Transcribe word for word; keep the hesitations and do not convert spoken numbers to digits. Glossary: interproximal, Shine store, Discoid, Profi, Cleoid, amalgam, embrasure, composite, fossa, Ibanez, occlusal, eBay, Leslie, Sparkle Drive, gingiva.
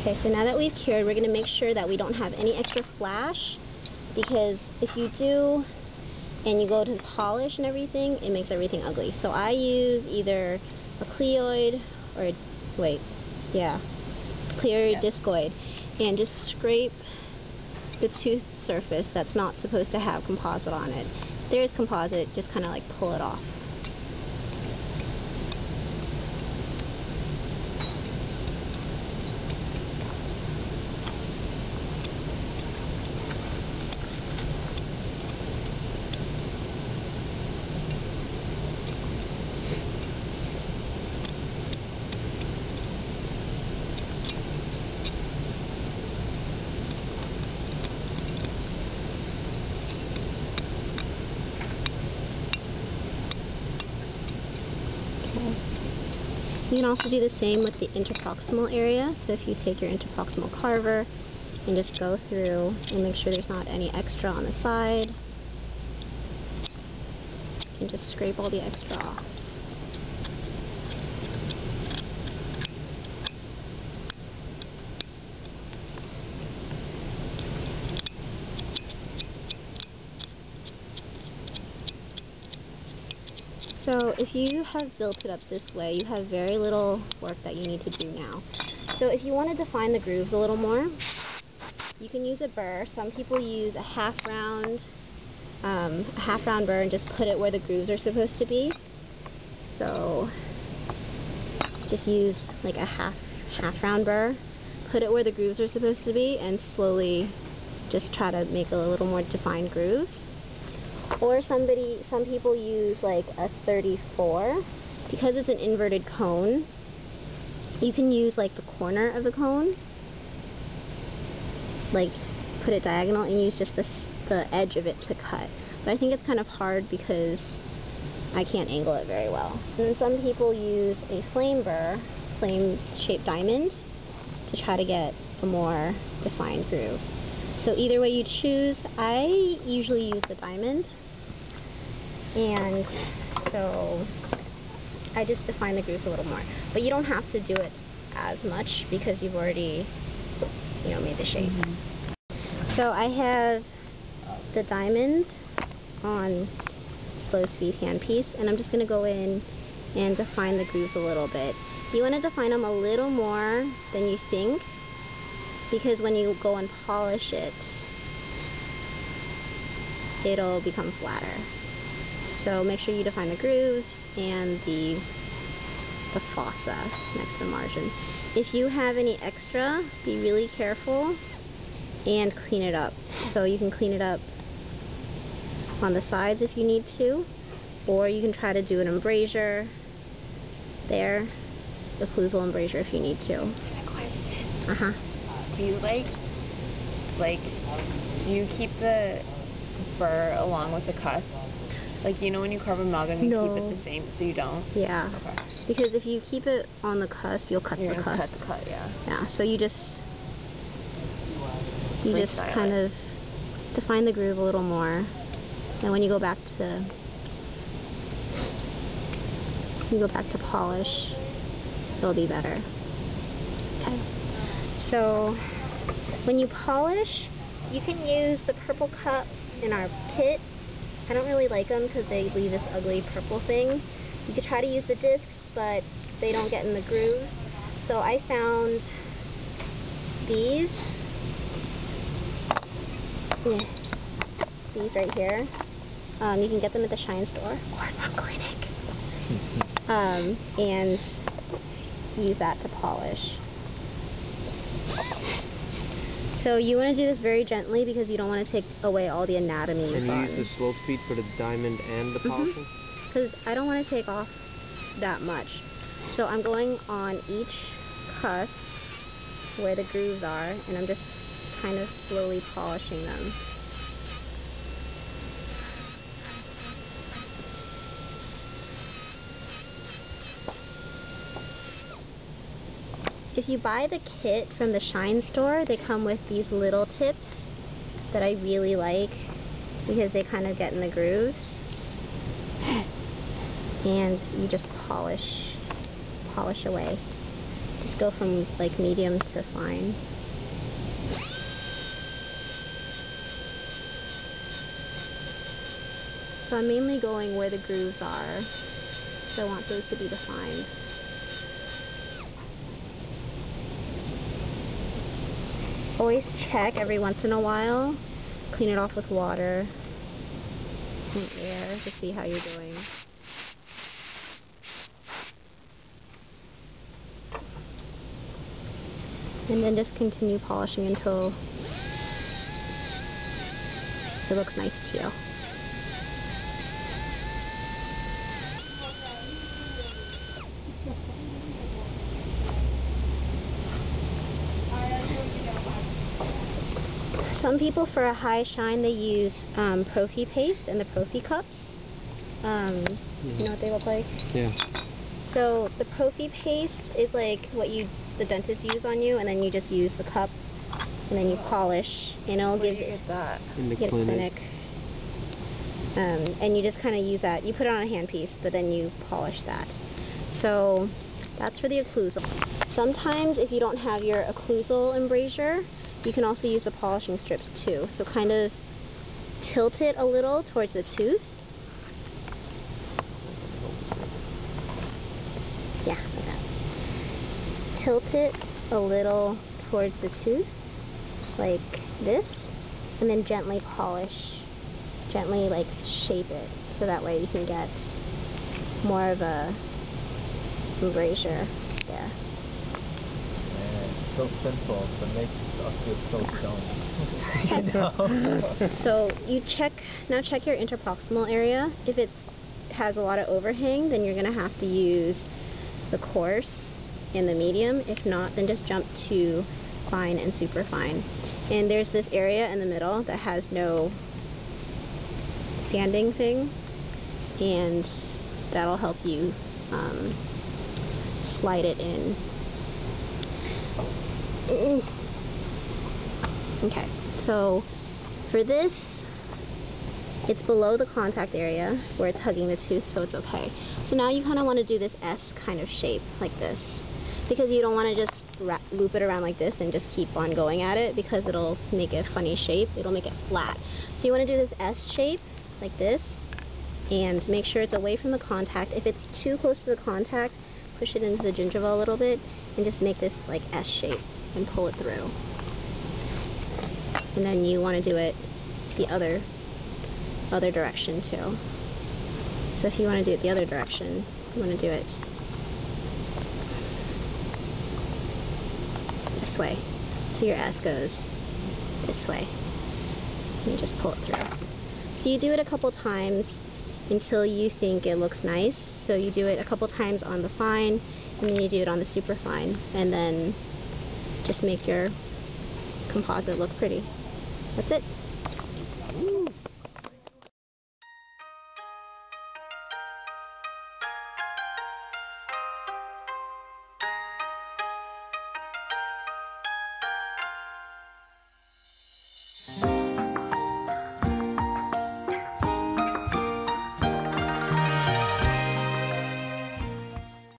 Okay, so now that we've cured, we're going to make sure that we don't have any extra flash, because if you do and you go to polish and everything, it makes everything ugly. So I use either a Cleoid or a, wait, yeah, Cleoid, yeah. Discoid, and just scrape the tooth surface that's not supposed to have composite on it. There is composite, just kind of like pull it off. You can also do the same with the interproximal area. So if you take your interproximal carver and just go through and make sure there's not any extra on the side, you can just scrape all the extra off. So if you have built it up this way, you have very little work that you need to do now. So if you want to define the grooves a little more, you can use a burr. Some people use a half round, um, a half round burr and just put it where the grooves are supposed to be. So just use like a half half round burr, put it where the grooves are supposed to be, and slowly just try to make a little more defined grooves. Or somebody, some people use like a thirty-four, because it's an inverted cone. You can use like the corner of the cone, like put it diagonal and use just the, the edge of it to cut. But I think it's kind of hard because I can't angle it very well. And then some people use a flame burr, flame-shaped diamond, to try to get a more defined groove. So either way you choose, I usually use the diamond, and so I just define the grooves a little more. But you don't have to do it as much because you've already, you know, made the shape. Mm-hmm. So I have the diamond on slow speed handpiece, and I'm just going to go in and define the grooves a little bit. You want to define them a little more than you think, because when you go and polish it, it'll become flatter. So make sure you define the grooves and the, the fossa next to the margin. If you have any extra, be really careful and clean it up. So you can clean it up on the sides if you need to, or you can try to do an embrasure there, the occlusal embrasure if you need to. Uh-huh. Do you like, like, do you keep the burr along with the cusp? Like, you know when you carve a amalgam, you no. keep it the same, so you don't? Yeah. Okay. Because if you keep it on the cusp, you'll cut You're the cusp. cut the cut, yeah. Yeah, so you just, you like just style kind it. of define the groove a little more. And when you go back to, you go back to polish, it'll be better. Okay. So when you polish, you can use the purple cups in our kit. I don't really like them because they leave this ugly purple thing. You could try to use the discs, but they don't get in the grooves. So I found these. These right here. Um, you can get them at the Shine store or from clinic. Um, and use that to polish. So you want to do this very gently because you don't want to take away all the anatomy. Can you use the slow speed for the diamond and the polishing? Because I don't want to take off that much. So I'm going on each cusp where the grooves are, and I'm just kind of slowly polishing them. If you buy the kit from the Shine store, they come with these little tips that I really like because they kind of get in the grooves. And you just polish, polish away. Just go from like medium to fine. So I'm mainly going where the grooves are. So I want those to be defined. Always check every once in a while. Clean it off with water and air to see how you're doing. And then just continue polishing until it looks nice to you. Some people for a high shine they use um, Profi paste and the Profi cups. Um, yeah. You know what they look like? Yeah. So the Profi paste is like what you the dentist use on you, and then you just use the cup, and then you polish, and it'll Where give you that in the clinic. clinic. Um, and you just kind of use that. You put it on a handpiece, but then you polish that. So that's for the occlusal. Sometimes if you don't have your occlusal embrasure, you can also use the polishing strips too. So kind of tilt it a little towards the tooth. Yeah, like that. Tilt it a little towards the tooth, like this, and then gently polish, gently like shape it, so that way you can get more of a embrasure there. So simple, but makes us feel so dumb. So you check now. Check your interproximal area. If it has a lot of overhang, then you're gonna have to use the coarse and the medium. If not, then just jump to fine and super fine. And there's this area in the middle that has no sanding thing, and that'll help you um, slide it in. Okay, so for this, it's below the contact area where it's hugging the tooth, so it's okay. So now you kind of want to do this S kind of shape, like this, because you don't want to just wrap, loop it around like this and just keep on going at it, because it'll make a funny shape, it'll make it flat. So you want to do this S shape, like this, and make sure it's away from the contact. If it's too close to the contact, push it into the gingiva a little bit, and just make this like S shape and pull it through. And then you want to do it the other other direction too. So if you want to do it the other direction, you want to do it this way. So your S goes this way. And you just pull it through. So you do it a couple times until you think it looks nice. So you do it a couple times on the fine, and then you do it on the super fine, and then just make your composite look pretty. That's it. Ooh.